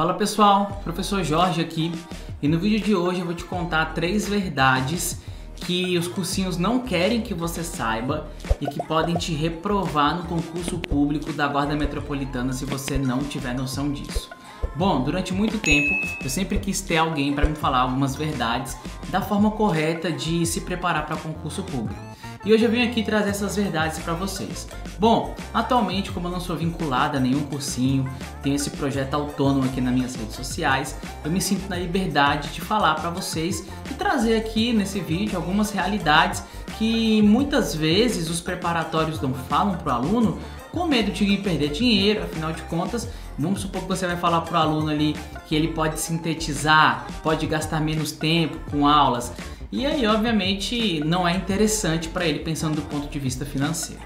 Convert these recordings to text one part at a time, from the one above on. Fala pessoal, professor Jorge aqui, e no vídeo de hoje eu vou te contar 3 verdades que os cursinhos não querem que você saiba e que podem te reprovar no concurso público da Guarda Metropolitana se você não tiver noção disso. Bom, durante muito tempo eu sempre quis ter alguém para me falar algumas verdades da forma correta de se preparar para concurso público. E hoje eu venho aqui trazer essas verdades para vocês. Bom, atualmente, como eu não sou vinculada a nenhum cursinho, tenho esse projeto autônomo aqui nas minhas redes sociais, eu me sinto na liberdade de falar para vocês e trazer aqui nesse vídeo algumas realidades que muitas vezes os preparatórios não falam para o aluno, com medo de perder dinheiro. Afinal de contas, vamos supor que você vai falar para o aluno ali que ele pode sintetizar, pode gastar menos tempo com aulas. E aí, obviamente, não é interessante para ele pensando do ponto de vista financeiro.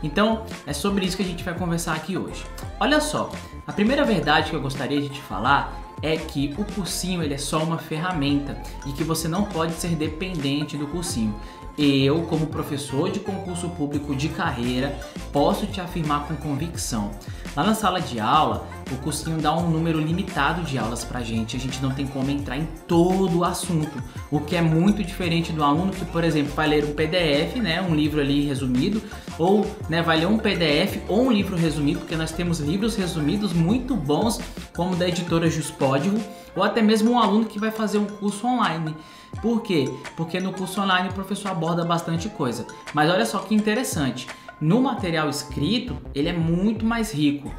Então, é sobre isso que a gente vai conversar aqui hoje. Olha só, a primeira verdade que eu gostaria de te falar é que o cursinho ele é só uma ferramenta e que você não pode ser dependente do cursinho. Eu, como professor de concurso público de carreira, posso te afirmar com convicção. Lá na sala de aula, o cursinho dá um número limitado de aulas pra gente. A gente não tem como entrar em todo o assunto, o que é muito diferente do aluno que, por exemplo, vai ler um PDF, né, um livro ali resumido, ou né, vai ler um PDF ou um livro resumido, porque nós temos livros resumidos muito bons, como da editora Juspodivm, ou até mesmo um aluno que vai fazer um curso online. Por quê? Porque no curso online o professor aborda bastante coisa. Mas olha só que interessante, no material escrito ele é muito mais rico.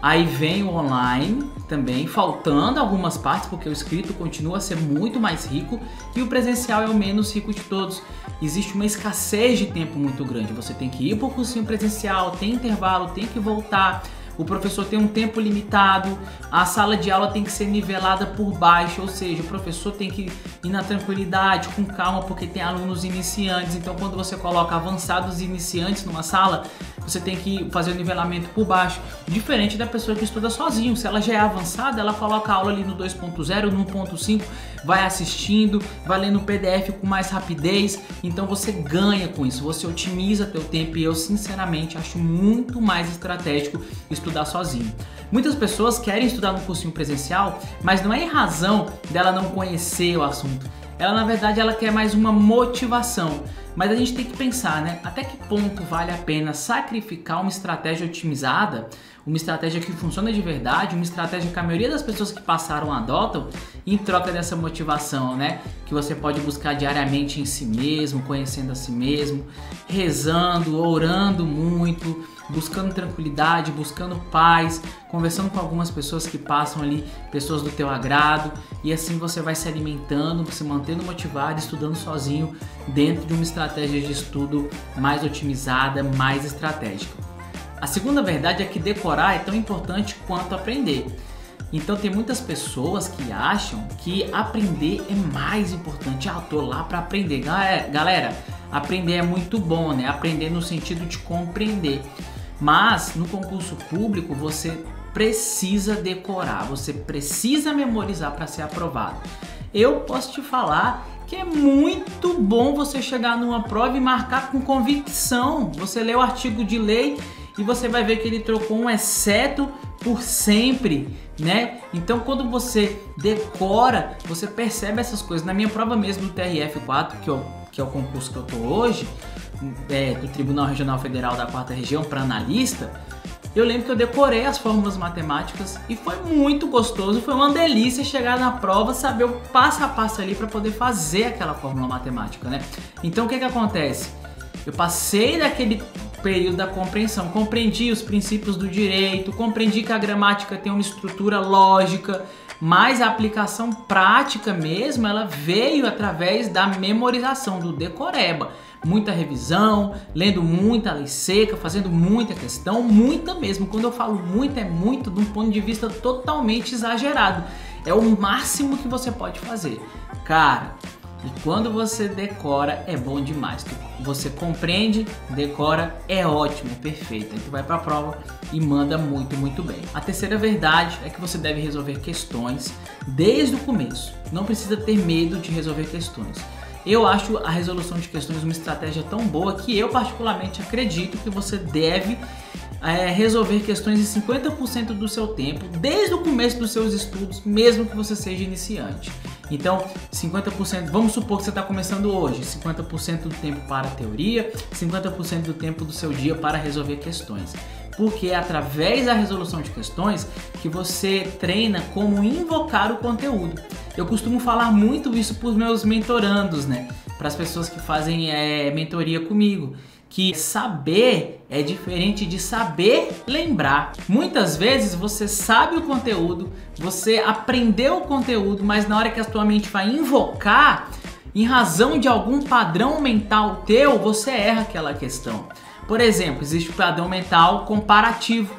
Aí vem o online também, faltando algumas partes, porque o escrito continua a ser muito mais rico e o presencial é o menos rico de todos. Existe uma escassez de tempo muito grande, você tem que ir para o cursinho presencial, tem intervalo, tem que voltar. O professor tem um tempo limitado, a sala de aula tem que ser nivelada por baixo, ou seja, o professor tem que ir na tranquilidade, com calma, porque tem alunos iniciantes. Então, quando você coloca avançados e iniciantes numa sala, você tem que fazer o nivelamento por baixo. Diferente da pessoa que estuda sozinho, se ela já é avançada, ela coloca a aula ali no 2.0, no 1.5, vai assistindo, vai lendo PDF com mais rapidez. Então, você ganha com isso, você otimiza teu tempo e eu, sinceramente, acho muito mais estratégico estudar sozinho. Muitas pessoas querem estudar no cursinho presencial, mas não é em razão dela não conhecer o assunto. Ela, na verdade, ela quer mais uma motivação. Mas a gente tem que pensar, né? Até que ponto vale a pena sacrificar uma estratégia otimizada, uma estratégia que funciona de verdade, uma estratégia que a maioria das pessoas que passaram adotam em troca dessa motivação, né? Que você pode buscar diariamente em si mesmo, conhecendo a si mesmo, rezando, orando muito, buscando tranquilidade, buscando paz, conversando com algumas pessoas que passam ali, pessoas do teu agrado, e assim você vai se alimentando, se mantendo motivado, estudando sozinho dentro de uma estratégia de estudo mais otimizada, mais estratégica. A segunda verdade é que decorar é tão importante quanto aprender. Então tem muitas pessoas que acham que aprender é mais importante. Ah, eu tô lá para aprender. Galera, aprender é muito bom, né? Aprender no sentido de compreender. Mas no concurso público você precisa decorar, você precisa memorizar para ser aprovado. Eu posso te falar que é muito bom você chegar numa prova e marcar com convicção. Você lê o artigo de lei e você vai ver que ele trocou um exceto por sempre, né? Então quando você decora, você percebe essas coisas. Na minha prova mesmo do TRF4, que é o concurso que eu tô hoje, do Tribunal Regional Federal da Quarta Região para analista, eu lembro que eu decorei as fórmulas matemáticas e foi muito gostoso, foi uma delícia chegar na prova, saber o passo a passo ali para poder fazer aquela fórmula matemática, né? Então o que acontece? Eu passei daquele período da compreensão, compreendi os princípios do direito, compreendi que a gramática tem uma estrutura lógica, mas a aplicação prática mesmo, ela veio através da memorização, do decoreba. Muita revisão, lendo muita lei seca, fazendo muita questão, muita mesmo. Quando eu falo muito, é muito de um ponto de vista totalmente exagerado. É o máximo que você pode fazer. Cara, e quando você decora, é bom demais. Você compreende, decora, é ótimo, é perfeito. Aí tu vai pra prova e manda muito, muito bem. A terceira verdade é que você deve resolver questões desde o começo. Não precisa ter medo de resolver questões. Eu acho a resolução de questões uma estratégia tão boa que eu particularmente acredito que você deve resolver questões em 50% do seu tempo, desde o começo dos seus estudos, mesmo que você seja iniciante. Então, 50%, vamos supor que você está começando hoje, 50% do tempo para a teoria, 50% do tempo do seu dia para resolver questões. Porque é através da resolução de questões que você treina como invocar o conteúdo. Eu costumo falar muito isso para os meus mentorandos, né? Para as pessoas que fazem mentoria comigo. Que saber é diferente de saber lembrar. Muitas vezes você sabe o conteúdo, você aprendeu o conteúdo, mas na hora que a sua mente vai invocar, em razão de algum padrão mental teu, você erra aquela questão. Por exemplo, existe o padrão mental comparativo.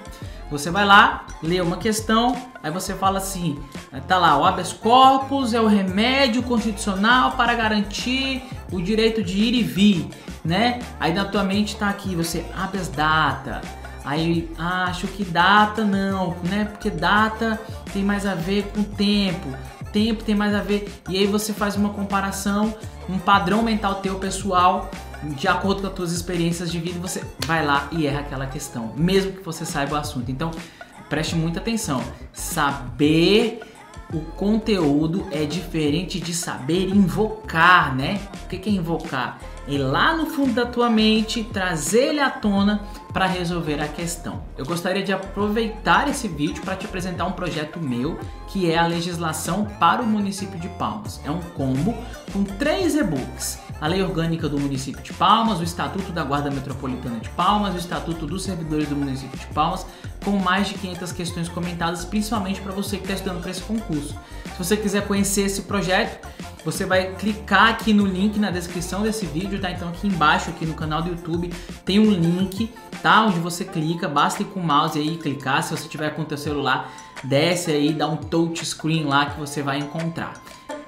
Você vai lá, lê uma questão, aí você fala assim, tá lá, o habeas corpus é o remédio constitucional para garantir o direito de ir e vir, né? Aí na tua mente tá aqui, você, habeas data, aí acho que data não, né? Porque data tem mais a ver com tempo tem mais a ver, e aí você faz uma comparação, um padrão mental teu pessoal, de acordo com as tuas experiências de vida, você vai lá e erra aquela questão, mesmo que você saiba o assunto. Então, preste muita atenção. Saber o conteúdo é diferente de saber invocar, né? O que é invocar? É lá no fundo da tua mente, trazer ele à tona para resolver a questão. Eu gostaria de aproveitar esse vídeo para te apresentar um projeto meu, que é a legislação para o município de Palmas. É um combo com 3 e-books. A Lei Orgânica do Município de Palmas, o Estatuto da Guarda Metropolitana de Palmas, o Estatuto dos Servidores do Município de Palmas, com mais de 500 questões comentadas, principalmente para você que está estudando para esse concurso. Se você quiser conhecer esse projeto, você vai clicar aqui no link na descrição desse vídeo, tá? Então aqui embaixo, aqui no canal do YouTube, tem um link, tá? Onde você clica, basta ir com o mouse aí e clicar. Se você tiver com o teu celular, desce aí, dá um touch screen lá que você vai encontrar.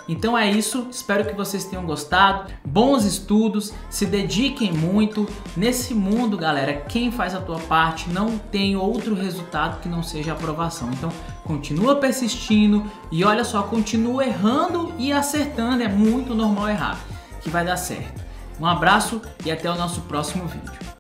Então é isso, espero que vocês tenham gostado, bons estudos, se dediquem muito. Nesse mundo, galera, quem faz a tua parte não tem outro resultado que não seja aprovação. Então continua persistindo e olha só, continua errando e acertando, é muito normal errar, que vai dar certo. Um abraço e até o nosso próximo vídeo.